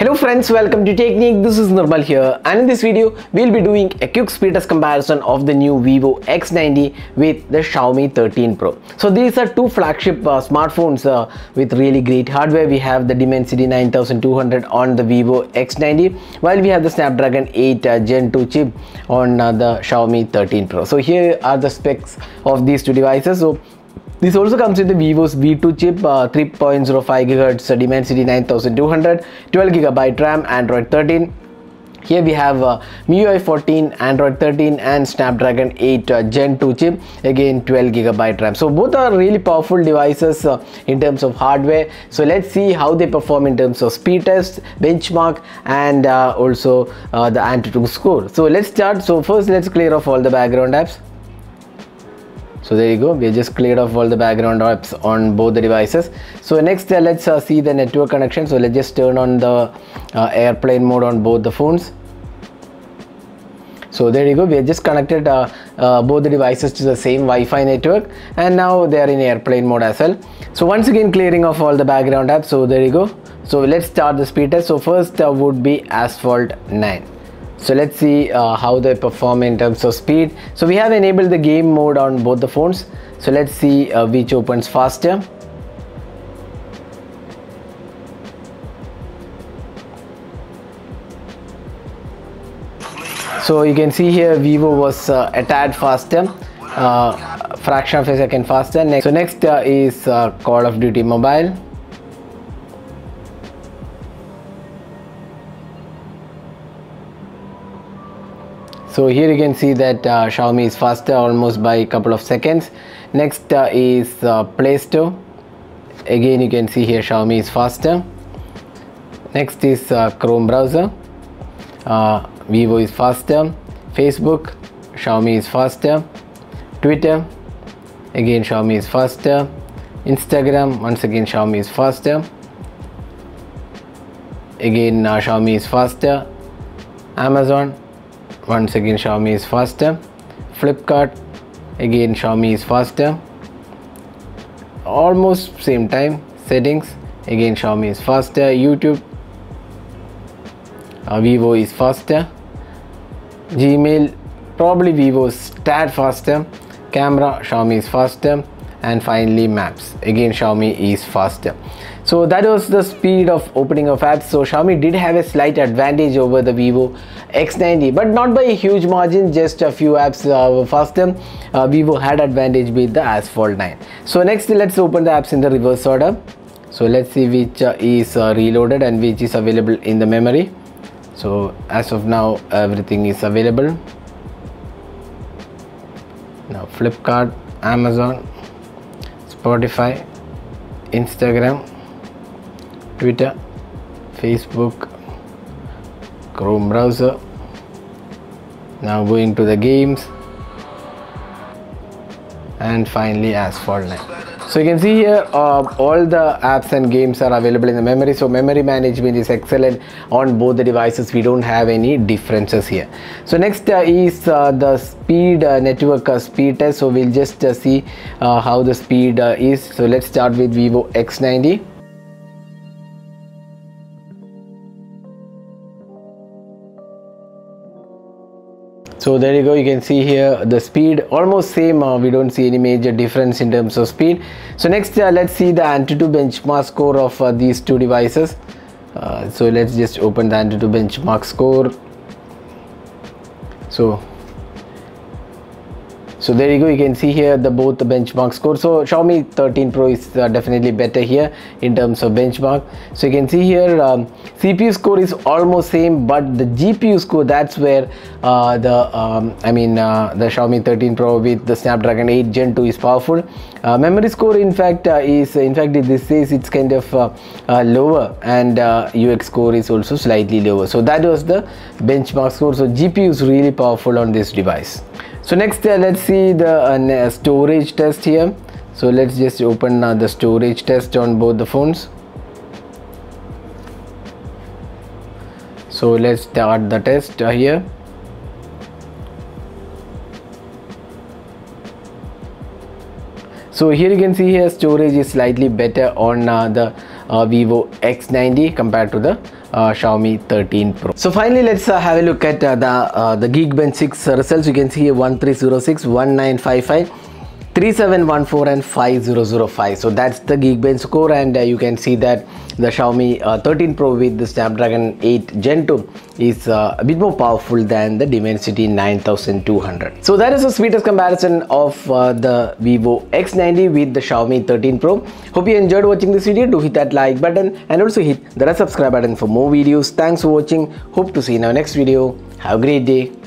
Hello friends, welcome to Techniqued. This is Nirmal here, and in this video we'll be doing a quick speed test comparison of the new Vivo X90 with the Xiaomi 13 Pro. So these are two flagship smartphones with really great hardware. We have the Dimensity 9200 on the Vivo X90, while we have the Snapdragon 8 Gen 2 chip on the Xiaomi 13 Pro. So here are the specs of these two devices. So this also comes with the Vivo's V2 chip, 3.05 GHz Dimensity 9200, 12 GB RAM, Android 13. Here we have MIUI 14, Android 13 and Snapdragon 8 Gen 2 chip, again 12 GB RAM. So both are really powerful devices in terms of hardware. So let's see how they perform in terms of speed test, benchmark and also the Antutu score. So let's start. So first let's clear off all the background apps. So there you go, we just cleared off all the background apps on both the devices. So next let's see the network connection. So let's just turn on the airplane mode on both the phones. So there you go, we have just connected both the devices to the same Wi-Fi network, and now they are in airplane mode as well. So once again clearing off all the background apps. So there you go. So let's start the speed test. So first would be Asphalt 9. So let's see how they perform in terms of speed. So we have enabled the game mode on both the phones. So let's see which opens faster. So you can see here Vivo was a tad faster, fraction of a second faster. So next is Call of Duty Mobile. So here you can see that Xiaomi is faster almost by a couple of seconds. Next is Play Store. Again you can see here Xiaomi is faster. Next is Chrome browser. Vivo is faster. Facebook, Xiaomi is faster. Twitter, again Xiaomi is faster. Instagram, once again Xiaomi is faster. Again Xiaomi is faster. Amazon, once again Xiaomi is faster. Flipkart, again Xiaomi is faster, almost same time. Settings, again Xiaomi is faster. YouTube, Vivo is faster. Gmail, probably Vivo's tad faster. Camera, Xiaomi is faster. And finally Maps, again Xiaomi is faster. So that was the speed of opening of apps. So Xiaomi did have a slight advantage over the Vivo X90, but not by a huge margin, just a few apps were faster. Vivo had advantage with the Asphalt 9. So next let's open the apps in the reverse order. So let's see which is reloaded and which is available in the memory. So as of now everything is available. Now Flipkart, Amazon, Spotify, Instagram, Twitter, Facebook, Chrome browser. Now going to the games and finally Asphalt 9. So you can see here all the apps and games are available in the memory. So memory management is excellent on both the devices. We don't have any differences here. So next is the speed network speed test. So we'll just see how the speed is. So let's start with Vivo X90. So there you go, you can see here the speed almost same. We don't see any major difference in terms of speed. So next let's see the Antutu benchmark score of these two devices. So let's just open the Antutu benchmark score. So there you go, you can see here the both the benchmark score. So Xiaomi 13 Pro is definitely better here in terms of benchmark. So you can see here CPU score is almost same, but the GPU score, that's where the Xiaomi 13 Pro with the Snapdragon 8 Gen 2 is powerful. Memory score in fact this says it's kind of lower, and UX score is also slightly lower. So that was the benchmark score. So GPU is really powerful on this device. So next let's see the storage test here. So let's just open the storage test on both the phones. So let's start the test here. So here you can see here storage is slightly better on the Vivo X90 compared to the Xiaomi 13 Pro. So finally, let's have a look at the Geekbench 6 results. You can see 1306, 1955, 3714 and 5005. So that's the Geekbench score, and you can see that the Xiaomi 13 Pro with the Snapdragon 8 Gen 2 is a bit more powerful than the Dimensity 9200. So that is the sweetest comparison of the Vivo X90 with the Xiaomi 13 Pro. Hope you enjoyed watching this video. Do hit that like button and also hit the subscribe button for more videos. Thanks for watching. Hope to see you in our next video. Have a great day.